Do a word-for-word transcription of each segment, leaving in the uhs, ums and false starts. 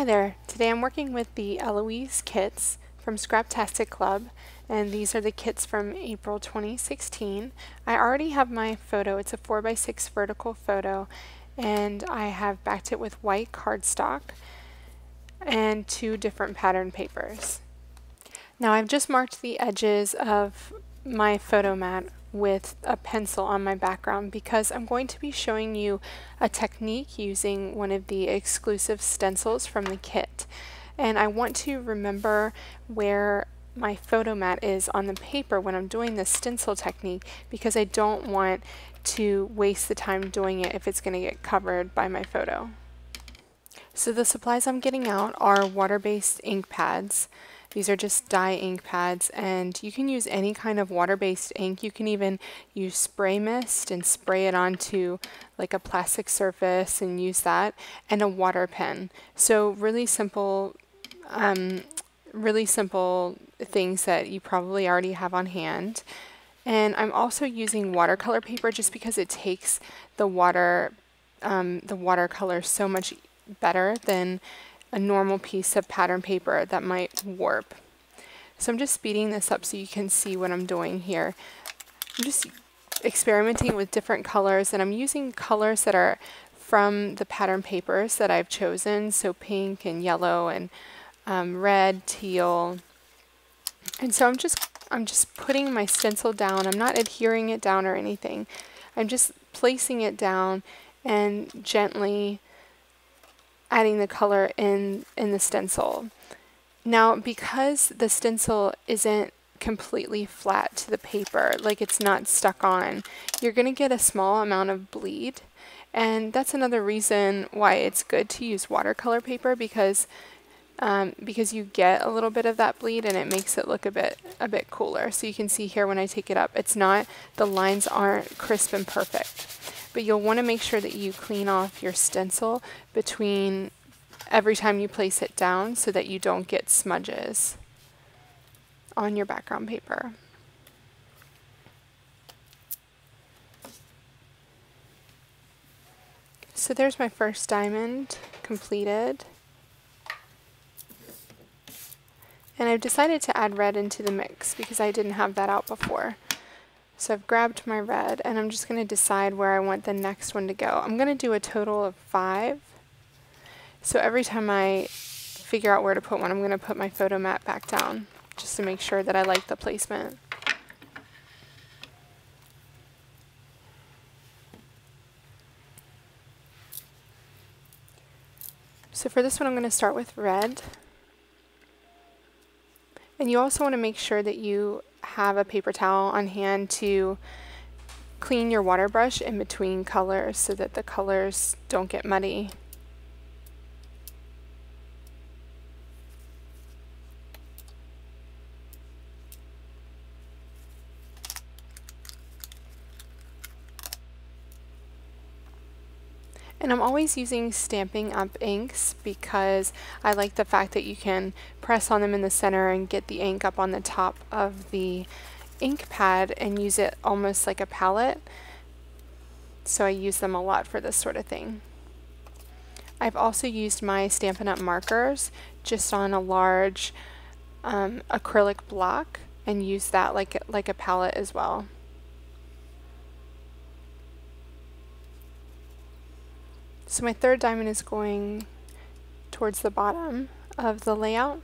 Hi there, today I'm working with the Eloise kits from Scraptastic Club, and these are the kits from April twenty sixteen. I already have my photo. It's a four by six vertical photo, and I have backed it with white cardstock and two different pattern papers. Now I've just marked the edges of my photo mat with a pencil on my background because I'm going to be showing you a technique using one of the exclusive stencils from the kit. And I want to remember where my photo mat is on the paper when I'm doing this stencil technique because I don't want to waste the time doing it if it's going to get covered by my photo. So the supplies I'm getting out are water-based ink pads. These are just dye ink pads, and you can use any kind of water-based ink. You can even use spray mist and spray it onto like a plastic surface and use that, and a water pen. So really simple, um, really simple things that you probably already have on hand. And I'm also using watercolor paper just because it takes the water, um, the watercolor so much better than a normal piece of pattern paper that might warp. So I'm just speeding this up so you can see what I'm doing here. I'm just experimenting with different colors, and I'm using colors that are from the pattern papers that I've chosen, so pink and yellow and um, red, teal. And so I'm just I'm just putting my stencil down. I'm not adhering it down or anything. I'm just placing it down and gently adding the color in, in the stencil. Now, because the stencil isn't completely flat to the paper, like it's not stuck on, you're gonna get a small amount of bleed. And that's another reason why it's good to use watercolor paper, because um, because you get a little bit of that bleed and it makes it look a bit, a bit cooler. So you can see here when I take it up, it's not, the lines aren't crisp and perfect. But you'll want to make sure that you clean off your stencil between every time you place it down so that you don't get smudges on your background paper. So there's my first diamond completed. And I've decided to add red into the mix because I didn't have that out before. So I've grabbed my red, and I'm just going to decide where I want the next one to go. I'm going to do a total of five. So every time I figure out where to put one, I'm going to put my photo mat back down just to make sure that I like the placement. So for this one, I'm going to start with red. And you also want to make sure that you have a paper towel on hand to clean your water brush in between colors so that the colors don't get muddy. And I'm always using Stampin' Up inks because I like the fact that you can press on them in the center and get the ink up on the top of the ink pad and use it almost like a palette. So I use them a lot for this sort of thing. I've also used my Stampin' Up markers just on a large um, acrylic block and use that like, like a palette as well. So my third diamond is going towards the bottom of the layout.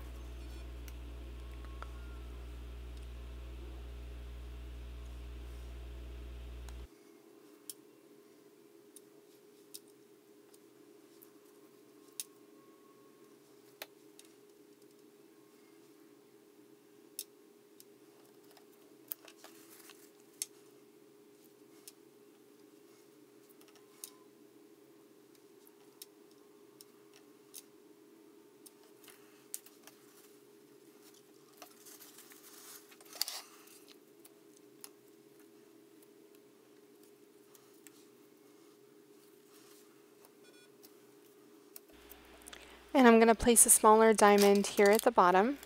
And I'm going to place a smaller diamond here at the bottom.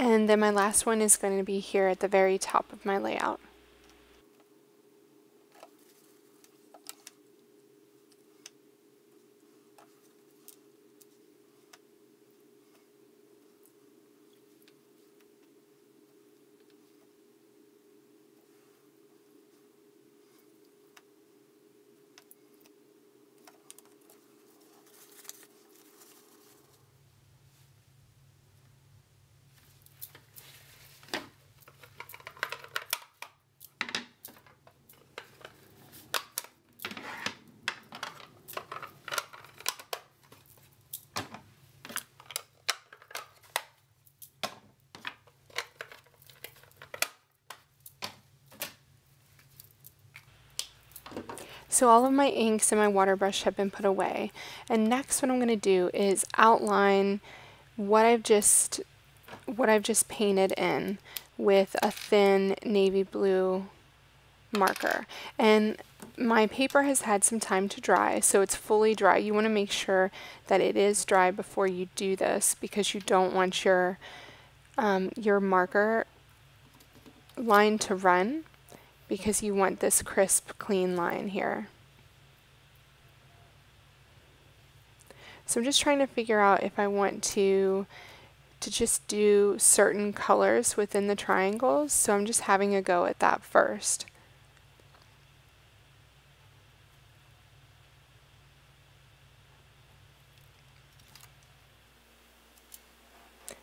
And then my last one is going to be here at the very top of my layout. So all of my inks and my water brush have been put away, and next what I'm going to do is outline what I've just what I've just painted in with a thin navy blue marker. And my paper has had some time to dry, so it's fully dry. You want to make sure that it is dry before you do this, because you don't want your um, your marker line to run, because you want this crisp, clean line here. So I'm just trying to figure out if I want to, to just do certain colors within the triangles, so I'm just having a go at that first.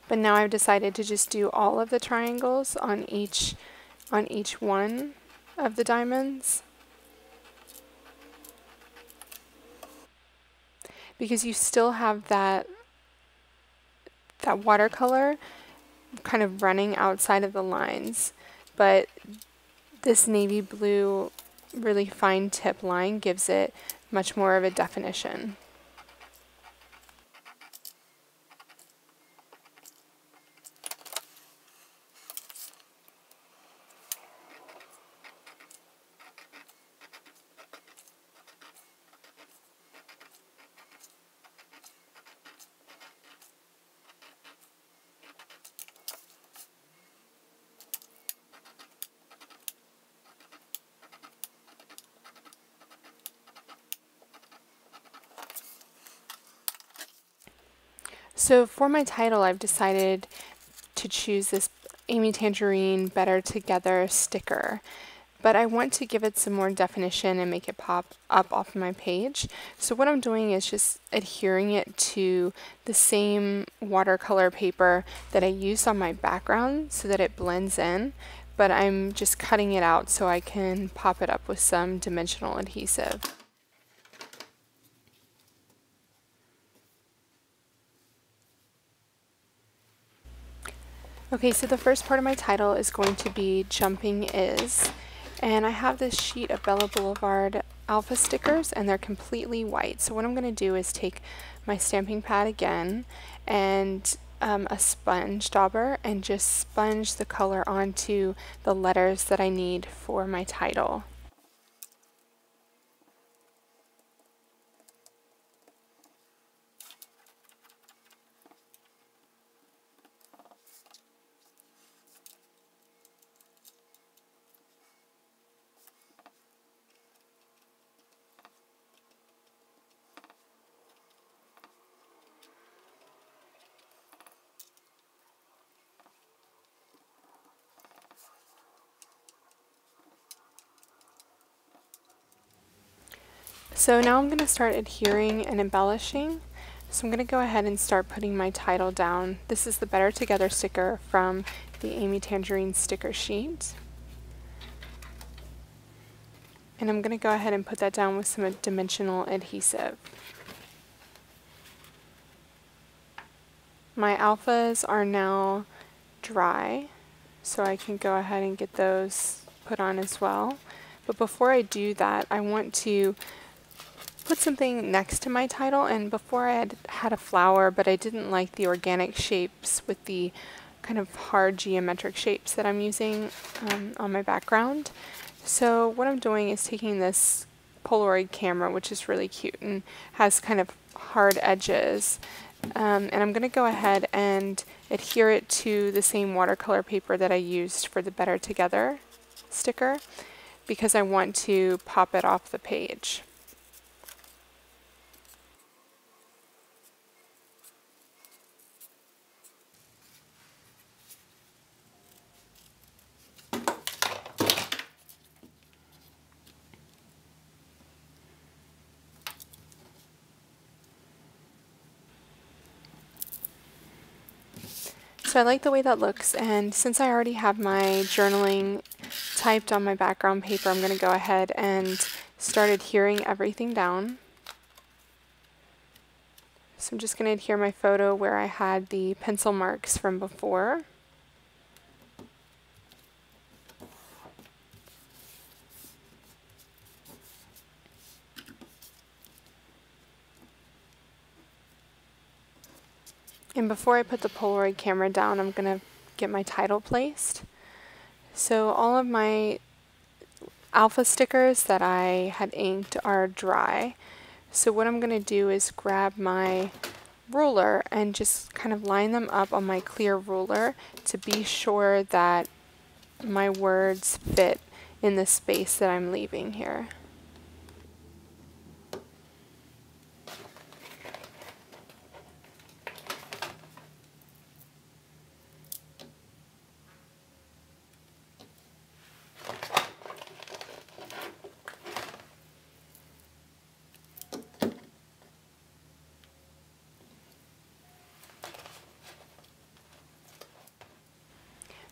But now I've decided to just do all of the triangles on each, on each one of the diamonds, because you still have that that watercolor kind of running outside of the lines, but this navy blue really fine tip line gives it much more of a definition. So for my title, I've decided to choose this Amy Tangerine Better Together sticker, but I want to give it some more definition and make it pop up off my page. So what I'm doing is just adhering it to the same watercolor paper that I used on my background so that it blends in, but I'm just cutting it out so I can pop it up with some dimensional adhesive. Okay, so the first part of my title is going to be Jumping Is, and I have this sheet of Bella Boulevard alpha stickers, and they're completely white. So what I'm going to do is take my stamping pad again and um, a sponge dauber and just sponge the color onto the letters that I need for my title. So now I'm going to start adhering and embellishing. So I'm going to go ahead and start putting my title down. This is the Better Together sticker from the Amy Tangerine sticker sheet. And I'm going to go ahead and put that down with some dimensional adhesive. My alphas are now dry, so I can go ahead and get those put on as well. But before I do that, I want to put something next to my title. And before I had had a flower, but I didn't like the organic shapes with the kind of hard geometric shapes that I'm using um, on my background. So what I'm doing is taking this Polaroid camera, which is really cute and has kind of hard edges, Um, and I'm going to go ahead and adhere it to the same watercolor paper that I used for the Better Together sticker, because I want to pop it off the page. So I like the way that looks, and since I already have my journaling typed on my background paper, I'm going to go ahead and start adhering everything down. So I'm just going to adhere my photo where I had the pencil marks from before. And before I put the Polaroid camera down, I'm going to get my title placed. So all of my alpha stickers that I had inked are dry. So what I'm going to do is grab my ruler and just kind of line them up on my clear ruler to be sure that my words fit in the space that I'm leaving here.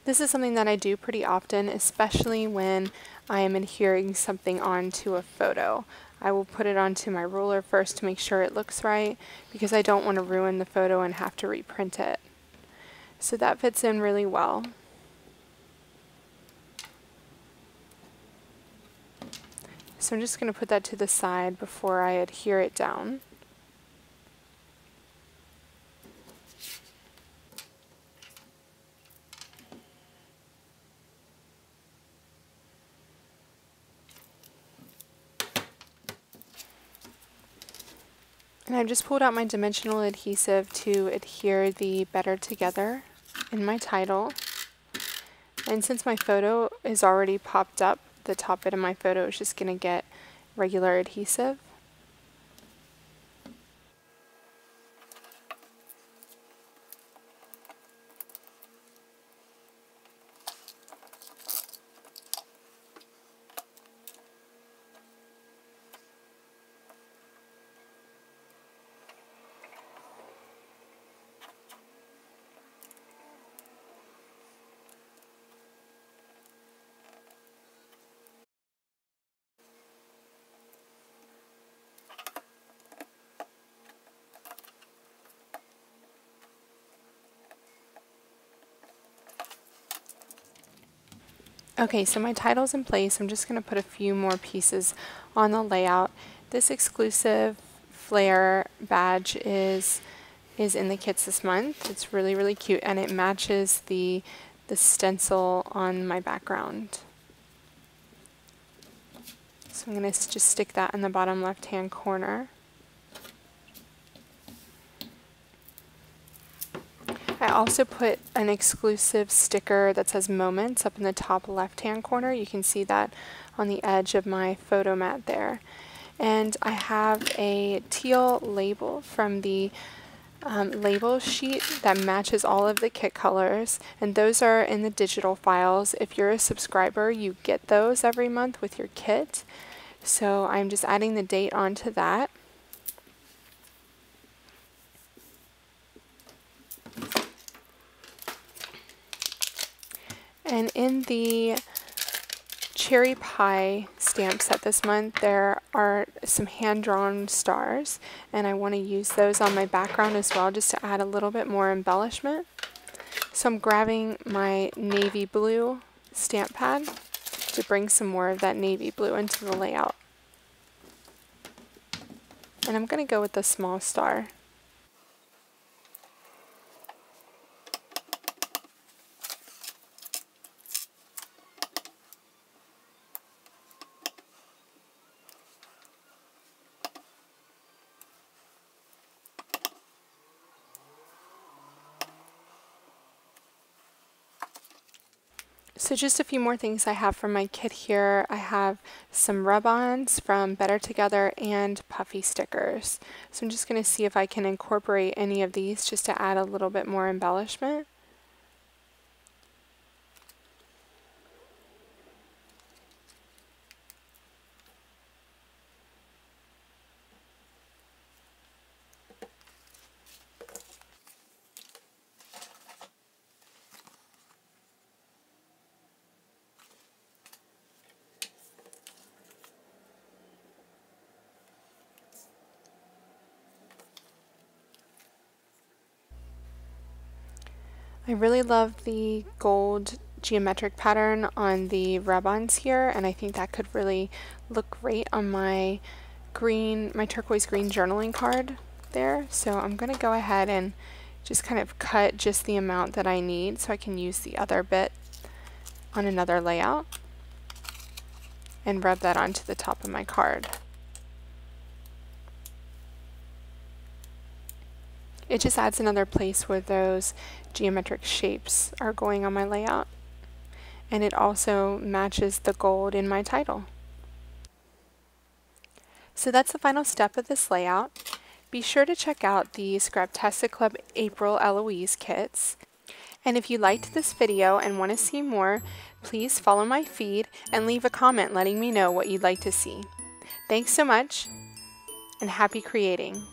This is something that I do pretty often, especially when I am adhering something onto a photo. I will put it onto my ruler first to make sure it looks right, because I don't want to ruin the photo and have to reprint it. So that fits in really well. So I'm just going to put that to the side before I adhere it down. And I just pulled out my dimensional adhesive to adhere the Better Together in my title. And since my photo is already popped up, the top bit of my photo is just going to get regular adhesive. Okay, so my title's in place. I'm just going to put a few more pieces on the layout. This exclusive flare badge is is in the kits this month. It's really, really cute, and it matches the the stencil on my background. So I'm going to just stick that in the bottom left-hand corner. I also put an exclusive sticker that says Moments up in the top left-hand corner. You can see that on the edge of my photo mat there. And I have a teal label from the um, label sheet that matches all of the kit colors, and those are in the digital files. If you're a subscriber, you get those every month with your kit. So I'm just adding the date onto that. And in the Cherry Pie stamp set this month, there are some hand-drawn stars, and I want to use those on my background as well, just to add a little bit more embellishment. So I'm grabbing my navy blue stamp pad to bring some more of that navy blue into the layout. And I'm going to go with the small star. So just a few more things I have from my kit here. I have some rub-ons from Better Together and puffy stickers. So I'm just going to see if I can incorporate any of these just to add a little bit more embellishment. I really love the gold geometric pattern on the rub-ons here, and I think that could really look great on my green, my turquoise green journaling card there. So I'm going to go ahead and just kind of cut just the amount that I need so I can use the other bit on another layout and rub that onto the top of my card. It just adds another place where those geometric shapes are going on my layout. And it also matches the gold in my title. So that's the final step of this layout. Be sure to check out the Scraptastic Club April Eloise kits. And if you liked this video and want to see more, please follow my feed and leave a comment letting me know what you'd like to see. Thanks so much, and happy creating!